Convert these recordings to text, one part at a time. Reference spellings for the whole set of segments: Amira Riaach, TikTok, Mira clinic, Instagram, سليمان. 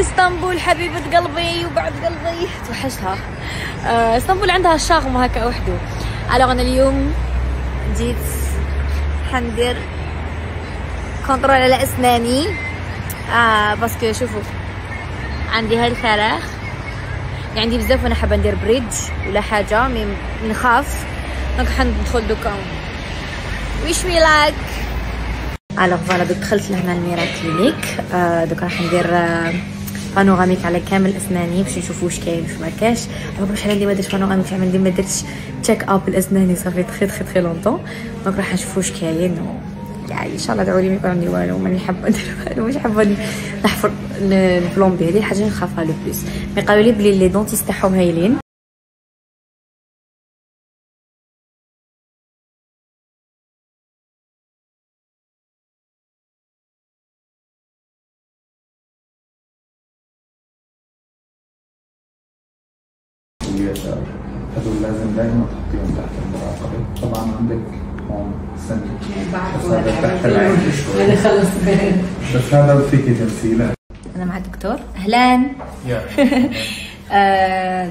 اسطنبول حبيبة قلبي وبعد قلبي توحشتها. اسطنبول عندها الشغم هكا وحده. الوغ انا اليوم جيت حندير كنترول على اسناني باسكو شوفوا عندي هاي الفراخ اللي عندي بزاف وانا حابه ندير بريدج ولا حاجه مي نخاف دونك حندخل دوكا. ويش مي لايك. الوغ فوالا دوك دخلت لهنا الميرا كلينيك. دوك راح ندير بانوغاميك على كامل اسناني باش نشوف واش كاين واش ما كاش. عمري شحال اللي ما درتش بانوغاميك عمري اللي ما درتش تشيك اب لاسناني صافي تخي تخي تخي لونطون. دونك راح نشوف واش كاين يعني ان شاء الله دعوا لي ما يكون عندي والو. ماني حابه ندير والو مش حابه نحفر البلومبي هذه حاجه نخافها لو بلوس. مي قالوا لي بلي لي دونتيست تاعهم هايلين. هذول لازم دائما تحطيهم تحت المراقبة. طبعا عندك هون سنة تحت العين شوي بس هذا فيكي تمثيلة. أنا مع الدكتور. أهلا.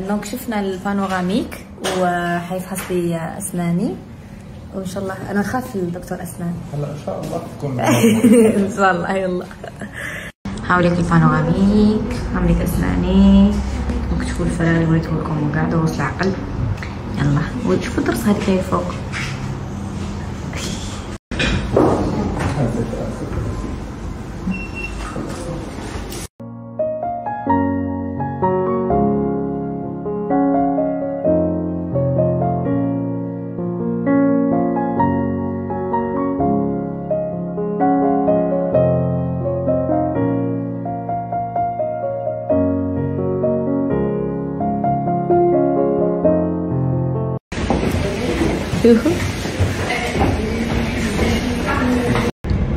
دونك شفنا البانوراميك وحيفحص لي أسناني وإن شاء الله. أنا نخاف الدكتور أسنان. هلا إن شاء الله تكون إن شاء الله. يلا هاوليك البانوراميك هاوليك أسناني تشوفوا الفراغ اللي وريته لكم وكاع دروس العقل. يلا وتشوفوا الدرس هذيك اللي فوق.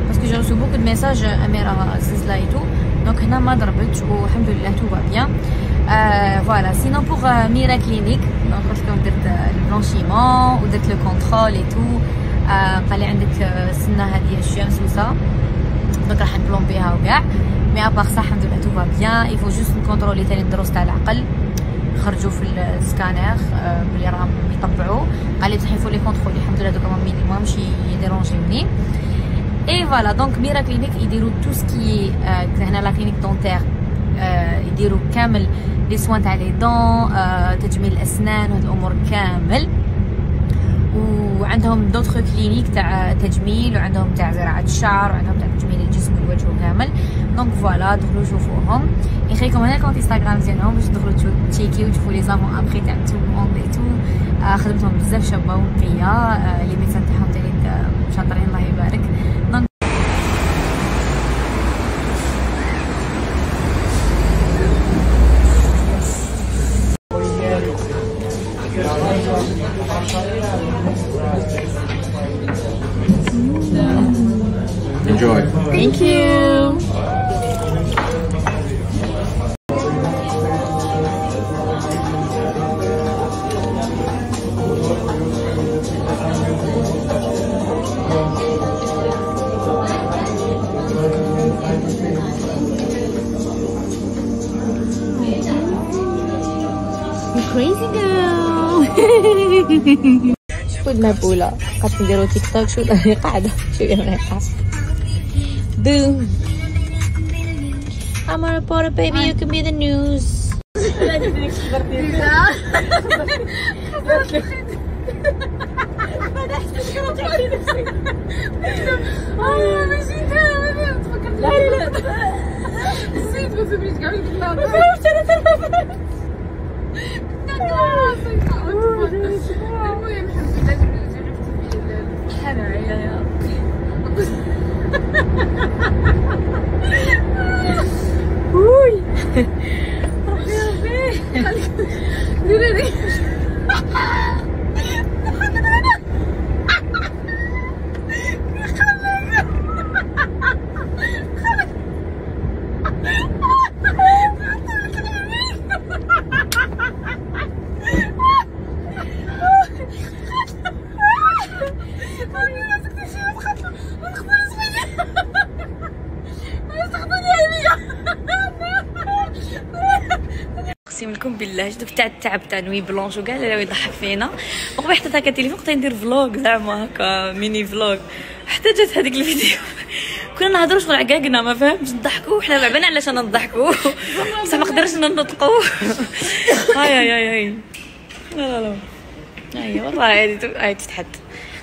Parce que j'ai reçu beaucoup de messages Amira Riaach et tout, donc on n'a pas ضربت والحمدلله tout va bien. Voilà, sinon pour Mira clinic, donc parce qu'on fait le blanchiment ou fait le contrôle et tout, قال عندك السنه هذه الشيء مسوسه دونك راح نبلومبيها وكاع. مي ابار صح الحمد لله tout va bien. Il faut juste نكونترولي ثاني الدروس تاع العقل خرجوا في السكانير بلي راهم يطبعوا. قال لي تحيفوا لي كونترول الحمد لله دوكا ما مشي يديرونجيوني. اي فوالا دونك ميرا كلينيك يديروا تو سكي هنا لا كلينيك دونتير يديروا كامل لي سوان تاع لي دون تجميل الاسنان وهاد الامور كامل. وعندهم دوطخ كلينيك تاع تجميل وعندهم تاع زراعه الشعر وعندهم تاع تجميل الجسم والوجه كامل. دونك فوالا دخلوا شوفوهم. يخليكم هنا كونت انستغرام ديالهم باش تدخلوا تشيكيو وتشوفوا لي زافون ابري تاع تو اونبي تو. خدمتهم بزاف شابه ونقيه. لي ميسان تاعهم تاعين شاطرين الله يبارك. Enjoy. Thank you. You crazy girl. خد مبولة قاعد نديرو تيك توك. شو راهي قاعدة شو راهي قاعدة Boo. I'm a reporter, baby. You can be the news. وي ربي ربي خليك ديري لي خليك بالله دوك تاع التعب تاع نوي بلونج وكاع لا يضحك فينا. وقبل حطيت هكا التليفون كنت ندير فلوق زعما هكا ميني فلوق حتى جات هذيك الفيديو كنا نهضروا شغل عكاكنا ما فهمتش نضحكوا وحنا ما عبالنا علاش انا نضحكوا بصح ما قدرتش ننطقوا. هاي هاي هاي لا لا هاي والله هاي تتحد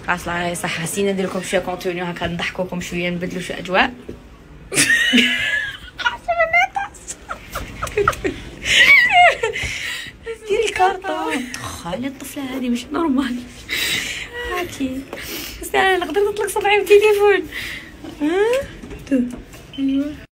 عسل هاي صح حسينا ندير لكم شويه كونتوني هكا نضحكوكم شويه نبدلوا شويه اجواء. ديري الكارطة خالي الطفلة هذه مش نورمال هاكي بس أنا نقدر نطلق صبعي بالتليفون. ها؟